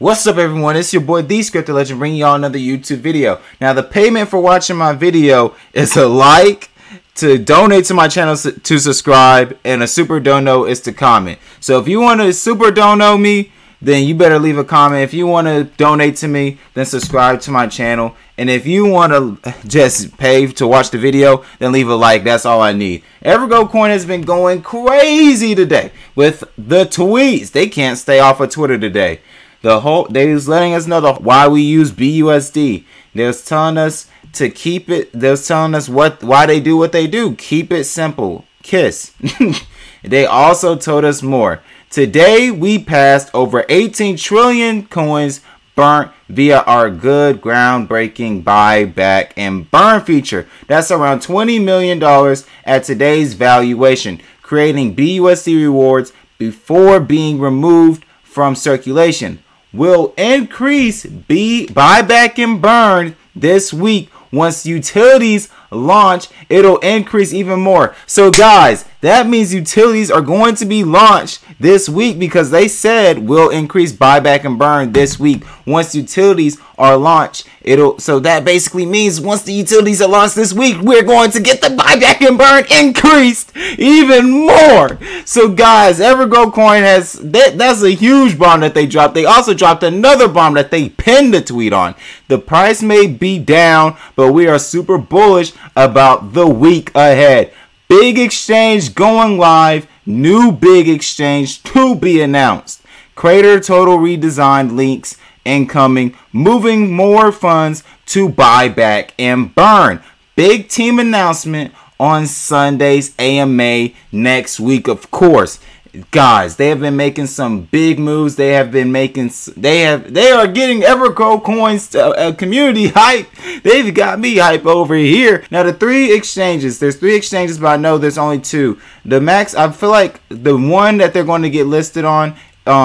What's up, everyone? It's your boy The Scripted Legend bringing y'all another YouTube video. Now, the payment for watching my video is a like, to donate to my channel, to subscribe, and a super dono is to comment. So if you want to super dono me, then you better leave a comment. If you want to donate to me, then subscribe to my channel. And if you want to just pay to watch the video, then leave a like. That's all I need. EverGrowCoin has been going crazy today with the tweets. They can't stay off of Twitter today. They was letting us know why we use BUSD. They was telling us to keep it. They was telling us why they do what they do. Keep it simple. Kiss. They also told us more. Today we passed over 18 trillion coins burnt via our good groundbreaking buyback and burn feature. That's around $20 million at today's valuation, creating BUSD rewards before being removed from circulation. Will increase buyback and burn this week. Once utilities launch, it'll increase even more. So guys, that means utilities are going to be launched this week because they said we'll increase buyback and burn this week. Once utilities are launched, so that basically means once the utilities are launched this week, we're going to get the buyback and burn increased even more. So guys, EverGrowCoin has that's a huge bomb that they dropped. They also dropped another bomb that they pinned the tweet on. The price may be down, but we are super bullish about the week ahead. Big exchange going live. New big exchange to be announced. Crater total redesigned links incoming. Moving more funds to buyback and burn. Big team announcement on Sunday's AMA next week, of course. Guys, they have been making some big moves. They are getting EverGrowCoin's community hype. They've got me hype over here. Now, the three exchanges. There's three exchanges, but I know there's only two. The max, I feel like the one that they're going to get listed on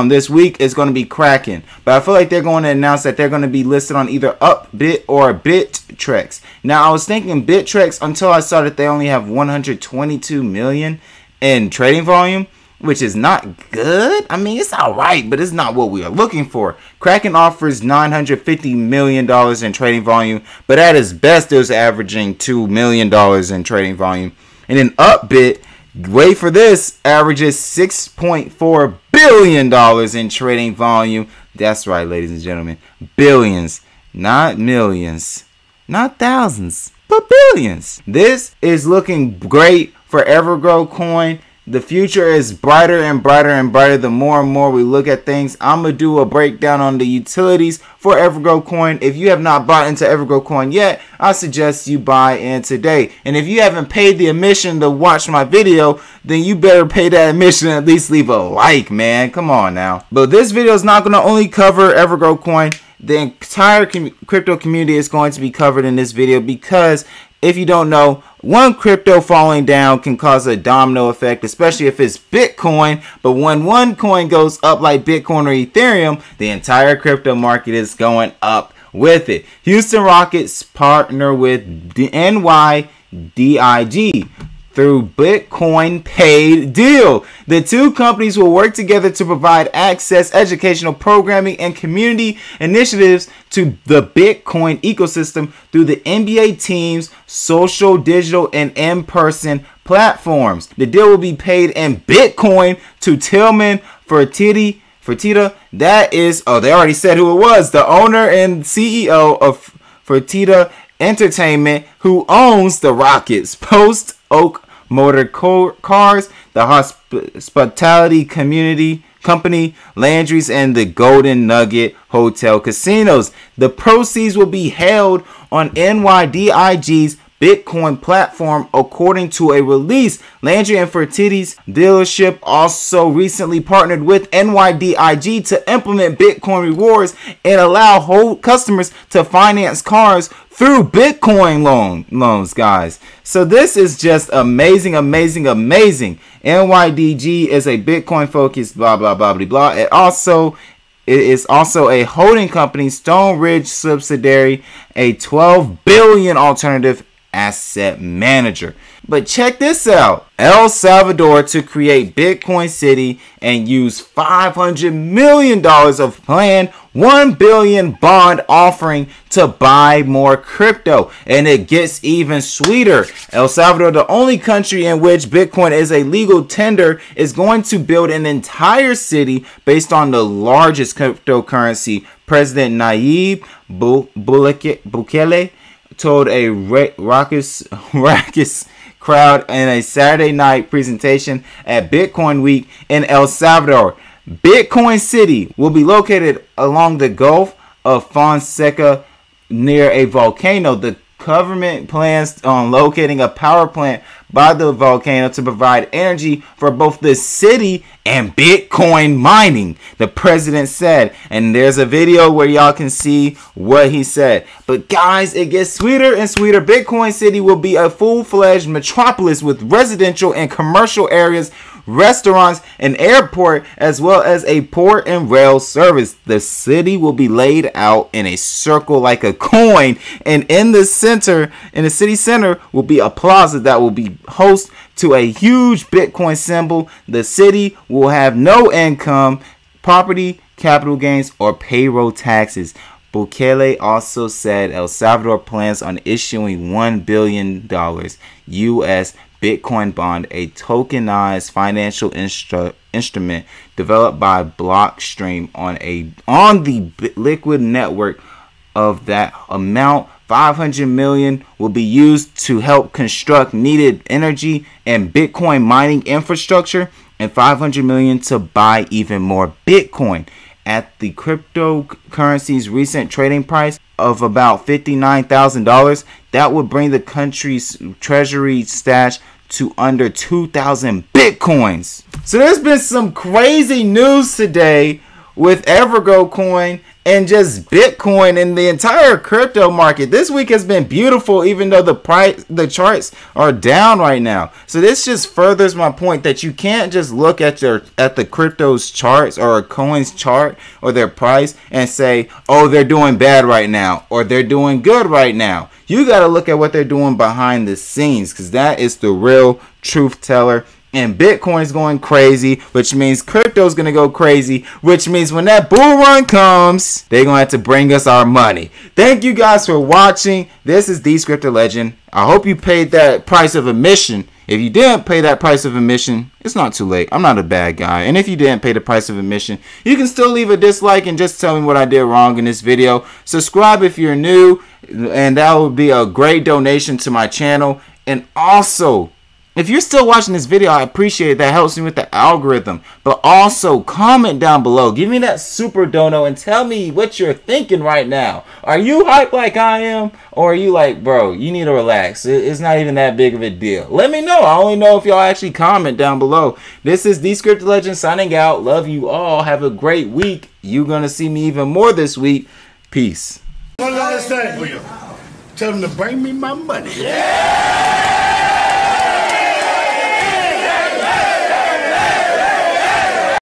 this week is going to be Kraken. But I feel like they're going to announce that they're going to be listed on either Upbit or Bittrex. Now, I was thinking Bittrex until I saw that they only have 122 million in trading volume, which is not good. I mean, it's all right, but it's not what we are looking for. Kraken offers $950 million in trading volume, but at its best, it was averaging $2 million in trading volume. And then Upbit, wait for this, averages $6.4 billion in trading volume. That's right, ladies and gentlemen. Billions, not millions, not thousands, but billions. This is looking great for EverGrowCoin. The future is brighter and brighter and brighter the more and more we look at things. I'm going to do a breakdown on the utilities for EverGrowCoin. If you have not bought into EverGrowCoin yet, I suggest you buy in today. And if you haven't paid the admission to watch my video, then you better pay that admission and at least leave a like, man. Come on now. But this video is not going to only cover EverGrowCoin. The entire crypto community is going to be covered in this video because, if you don't know, one crypto falling down can cause a domino effect, especially if it's Bitcoin. But when one coin goes up like Bitcoin or Ethereum, the entire crypto market is going up with it. Houston Rockets partner with the NYDIG through Bitcoin paid deal. The two companies will work together to provide access, educational programming, and community initiatives to the Bitcoin ecosystem through the NBA team's social, digital, and in-person platforms. The deal will be paid in Bitcoin to Tilman Fertitta. That is, oh, they already said who it was, the owner and CEO of Fertitta Entertainment, who owns the Rockets, Post Oak Motor Cars, the hospitality community company, Landry's, and the Golden Nugget Hotel Casinos. The proceeds will be held on NYDIG's Bitcoin platform, according to a release. Landry and Fertitta's dealership also recently partnered with NYDIG to implement Bitcoin rewards and allow whole customers to finance cars through Bitcoin loans, guys. So this is just amazing, amazing, amazing. NYDIG is a Bitcoin-focused blah, blah, blah, blah, blah. It is also a holding company, Stone Ridge subsidiary, a $12 billion alternative asset manager. But check this out. El Salvador to create Bitcoin City and use $500 million of planned $1 billion bond offering to buy more crypto. And it gets even sweeter. El Salvador, the only country in which Bitcoin is a legal tender, is going to build an entire city based on the largest cryptocurrency. President Nayib Bukele told a raucous crowd in a Saturday night presentation at Bitcoin Week in El Salvador. Bitcoin City will be located along the Gulf of Fonseca near a volcano. The government plans on locating a power plant by the volcano to provide energy for both the city and Bitcoin mining, the president said. And there's a video where y'all can see what he said. But guys, it gets sweeter and sweeter. Bitcoin City will be a full-fledged metropolis with residential and commercial areas, restaurants, an airport, as well as a port and rail service. The city will be laid out in a circle like a coin, and in the city center will be a plaza that will be host to a huge Bitcoin symbol. The city will have no income, property, capital gains, or payroll taxes. Bukele also said El Salvador plans on issuing $1 billion U.S. Bitcoin bond, a tokenized financial instrument developed by Blockstream on the Liquid network. Of that amount, $500 million will be used to help construct needed energy and Bitcoin mining infrastructure, and $500 million to buy even more Bitcoin. At the cryptocurrency's recent trading price of about $59,000, that would bring the country's treasury stash to under 2,000 Bitcoins. So there's been some crazy news today with EverGrowCoin and just Bitcoin and the entire crypto market. This week has been beautiful, even though the charts are down right now. So this just furthers my point that you can't just look at the crypto's charts or a coin's chart or their price and say, oh, they're doing bad right now or they're doing good right now. You got to look at what they're doing behind the scenes, because that is the real truth teller. And Bitcoin's going crazy, which means crypto's gonna go crazy, which means when that bull run comes, they're gonna have to bring us our money. Thank you guys for watching. This is The Crypto Legend. I hope you paid that price of admission. If you didn't pay that price of admission, it's not too late. I'm not a bad guy. And if you didn't pay the price of admission, you can still leave a dislike and just tell me what I did wrong in this video. Subscribe if you're new, and that would be a great donation to my channel. And also, if you're still watching this video, I appreciate it. That helps me with the algorithm. But also, comment down below. Give me that super dono and tell me what you're thinking right now. Are you hyped like I am? Or are you like, bro, you need to relax. It's not even that big of a deal. Let me know. I only know if y'all actually comment down below. This is The Crypto Legend signing out. Love you all. Have a great week. You're going to see me even more this week. Peace. One last thing for you. Tell them to bring me my money. Yeah!